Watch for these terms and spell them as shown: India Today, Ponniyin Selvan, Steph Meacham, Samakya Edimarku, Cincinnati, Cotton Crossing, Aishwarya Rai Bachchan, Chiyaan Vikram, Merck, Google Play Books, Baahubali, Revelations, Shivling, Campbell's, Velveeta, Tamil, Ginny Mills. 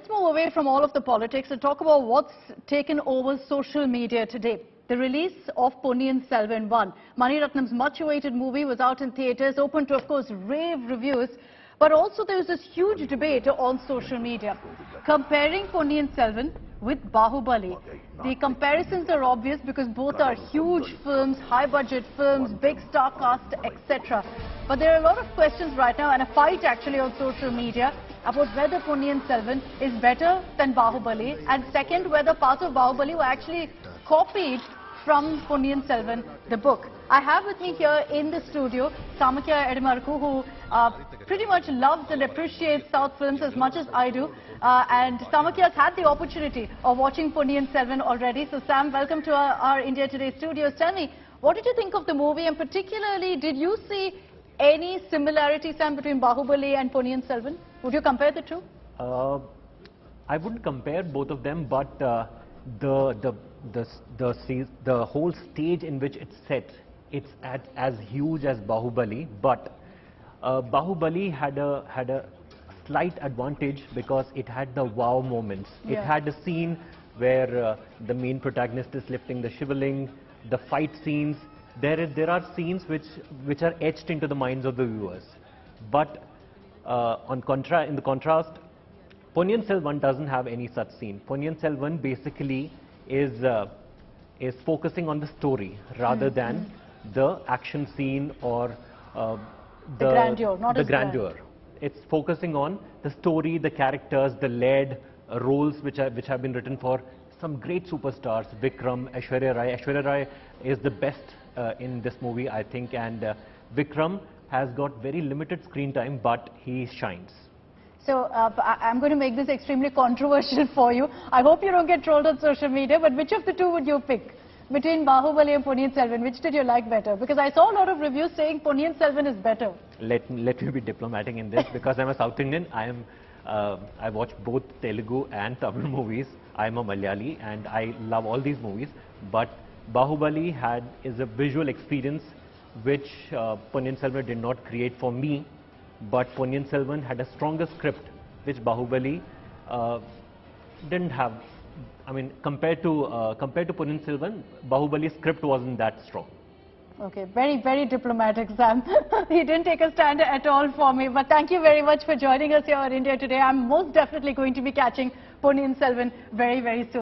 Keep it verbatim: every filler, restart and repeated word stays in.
Let's move away from all of the politics and talk about what's taken over social media today. The release of Ponniyin Selvan one, Maniratnam's much-awaited movie, was out in theatres, open to, of course, rave reviews. But also there was this huge debate on social media, comparing Ponniyin Selvan with Baahubali. The comparisons are obvious because both are huge films, high-budget films, big star cast, et cetera. But there are a lot of questions right now and a fight actually on social media about whether Ponniyin Selvan is better than Baahubali, and second, whether parts of Baahubali were actually copied from Ponniyin Selvan, the book. I have with me here in the studio Samakya Edimarku, who uh, pretty much loves and appreciates South films as much as I do. Uh, and Samakya has had the opportunity of watching Ponniyin Selvan already. So Sam, welcome to our, our India Today studios. Tell me, what did you think of the movie, and particularly, did you see any similarity, Sam, between Baahubali and Ponniyin Selvan? Would you compare the two? Uh, I wouldn't compare both of them, but uh, the... the The, the, the whole stage in which it's set, it's at, as huge as Baahubali, but uh, Baahubali had a, had a slight advantage because it had the wow moments. Yeah. It had a scene where uh, the main protagonist is lifting the Shivling, the fight scenes. There, is, there are scenes which, which are etched into the minds of the viewers. But uh, on contra in the contrast, Ponniyin Selvan doesn't have any such scene. Ponniyin Selvan basically is uh, is focusing on the story rather mm-hmm. than the action scene or uh, the, the grandeur. Not the grandeur. Grand. It's focusing on the story, the characters, the lead uh, roles which are which have been written for some great superstars, Vikram, Aishwarya Rai. Aishwarya Rai is the best uh, in this movie, I think, and uh, Vikram has got very limited screen time, but he shines. So uh, I'm going to make this extremely controversial for you. I hope you don't get trolled on social media, but which of the two would you pick? Between Baahubali and Ponniyin Selvan, which did you like better? Because I saw a lot of reviews saying Ponniyin Selvan is better. Let, let me be diplomatic in this, because I'm a South Indian. I am, uh, I watch both Telugu and Tamil movies. I'm a Malayali and I love all these movies. But Baahubali had, is a visual experience which uh, Ponniyin Selvan did not create for me. But Ponniyin Selvan had a stronger script, which Baahubali uh, didn't have. I mean, compared to uh, compared to Ponniyin Selvan, Baahubali's script wasn't that strong. Okay, very, very diplomatic, Sam. He didn't take a stand at all for me. But thank you very much for joining us here on India Today. I'm most definitely going to be catching Ponniyin Selvan very, very soon.